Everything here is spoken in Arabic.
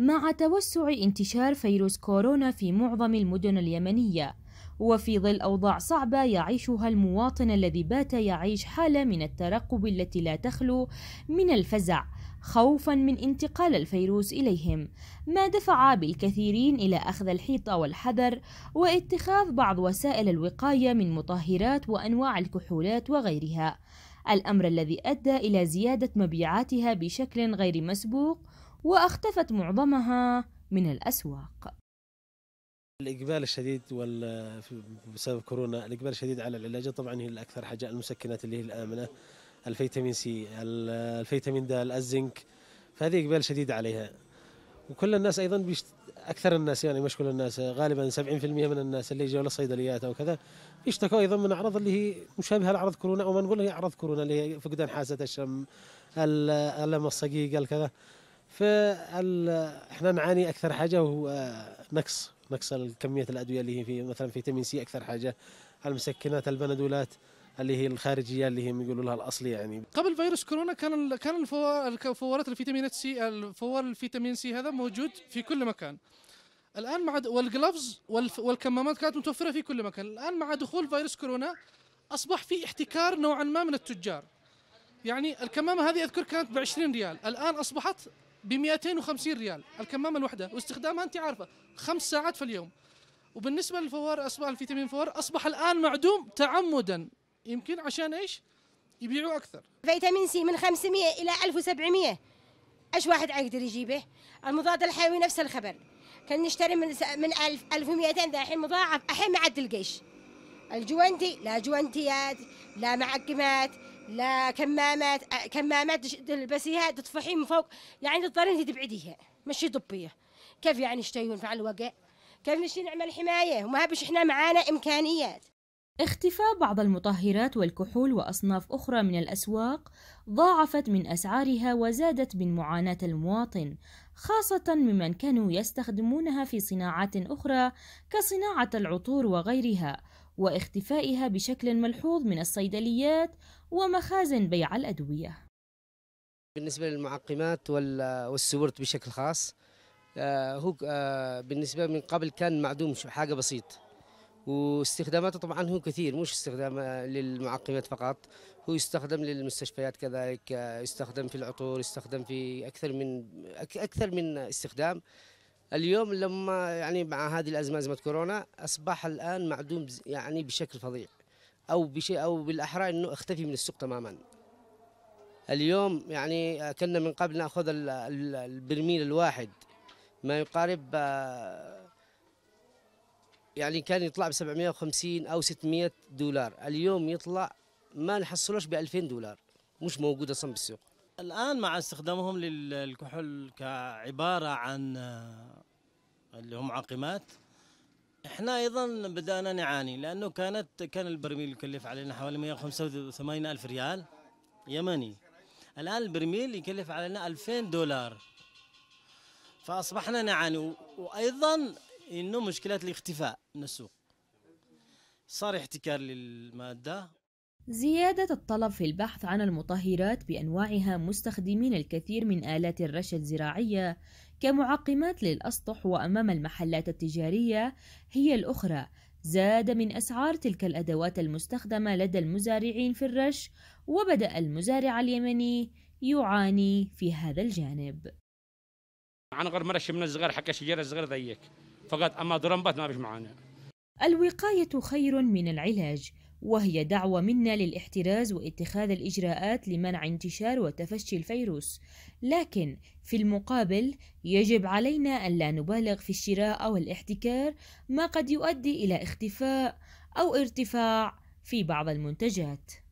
مع توسع انتشار فيروس كورونا في معظم المدن اليمنية، وفي ظل أوضاع صعبة يعيشها المواطن الذي بات يعيش حالة من الترقب التي لا تخلو من الفزع خوفا من انتقال الفيروس إليهم، ما دفع بالكثيرين إلى أخذ الحيط والحذر واتخاذ بعض وسائل الوقاية من مطهرات وأنواع الكحولات وغيرها، الأمر الذي أدى إلى زيادة مبيعاتها بشكل غير مسبوق وأختفت معظمها من الأسواق. الإقبال الشديد بسبب كورونا، الإقبال الشديد على العلاج طبعا هي الأكثر حاجة، المسكنات اللي هي الآمنة، الفيتامين سي، الفيتامين د، الزنك، فهذه إقبال شديد عليها. وكل الناس أيضا أكثر الناس يعني مش كل الناس، غالبا 70% من الناس اللي يجوا للصيدليات أو كذا يشتكوا أيضا من أعراض اللي هي مشابهة لأعراض كورونا، أو ما نقول هي أعراض كورونا اللي هي فقدان حاسة الشم، ألم الصقيق، الكذا. فاحنا نعاني أكثر حاجة هو نقص كمية الأدوية اللي هي في مثلا فيتامين سي أكثر حاجة، المسكنات، البندولات اللي هي الخارجية اللي هم يقولوا لها الأصلي. يعني قبل فيروس كورونا كان الفوارات الفيتامينات سي، الفوار الفيتامين سي هذا موجود في كل مكان. الآن مع والجلافز والكمامات كانت متوفرة في كل مكان. الآن مع دخول فيروس كورونا أصبح في احتكار نوعا ما من التجار. يعني الكمامة هذه أذكر كانت ب 20 ريال، الآن أصبحت ب 250 ريال الكمامة الواحدة، واستخدامها أنت عارفة 5 ساعات في اليوم. وبالنسبة للفوار أصبح الفيتامين فوار أصبح الآن معدوم تعمدا، يمكن عشان إيش يبيعوا أكثر. فيتامين سي من 500 إلى 1700، إيش واحد يقدر يجيبه؟ المضاد الحيوي نفس الخبر، كان نشتري من 1000 1200 ذا الحين مضاعف، الحين ما عاد القيش. الجوانتي لا جوانتيات لا معقمات لا كمامات تلبسيها تطفحين من فوق، يعني تضطرين تبعديها مشي طبيه. كيف يعني يشتيون مع الوقع؟ كيف نشتي نعمل حمايه؟ وما بش احنا معانا امكانيات. اختفاء بعض المطهرات والكحول وأصناف أخرى من الأسواق ضاعفت من أسعارها وزادت من معاناة المواطن، خاصة ممن كانوا يستخدمونها في صناعات أخرى كصناعة العطور وغيرها، واختفائها بشكل ملحوظ من الصيدليات ومخازن بيع الأدوية. بالنسبة للمعقمات والسبورت بشكل خاص، هو بالنسبة من قبل كان معدوم حاجة بسيطة، واستخداماته طبعا هو كثير، مش استخدام للمعقمات فقط، هو يستخدم للمستشفيات كذلك، يستخدم في العطور، يستخدم في اكثر من استخدام. اليوم لما يعني مع هذه الازمه، ازمه كورونا، اصبح الان معدوم يعني بشكل فظيع، او بالاحرى انه اختفي من السوق تماما. اليوم يعني كنا من قبل ناخذ البرميل الواحد ما يقارب يعني كان يطلع ب 750 أو 600 دولار، اليوم يطلع ما نحصلوش ب 2000 دولار، مش موجود أصلا بالسوق. الآن مع استخدامهم للكحول كعبارة عن اللي هم معقمات، احنا أيضا بدأنا نعاني، لأنه كان البرميل يكلف علينا حوالي 185 ألف ريال يمني، الآن البرميل يكلف علينا 2000 دولار، فأصبحنا نعاني. وأيضا إنه مشكلة الاختفاء من السوق، صار احتكار للمادة. زيادة الطلب في البحث عن المطهرات بأنواعها مستخدمين الكثير من آلات الرش الزراعية كمعقمات للأسطح وأمام المحلات التجارية هي الأخرى، زاد من أسعار تلك الأدوات المستخدمة لدى المزارعين في الرش، وبدأ المزارع اليمني يعاني في هذا الجانب. عن غير مرش من الصغير حق الشجرة الصغير ذيك فقط، أما درمبات ما بيش معانا. الوقاية خير من العلاج، وهي دعوة منا للاحتراز واتخاذ الإجراءات لمنع انتشار وتفشي الفيروس، لكن في المقابل يجب علينا أن لا نبالغ في الشراء أو الاحتكار ما قد يؤدي إلى اختفاء أو ارتفاع في بعض المنتجات.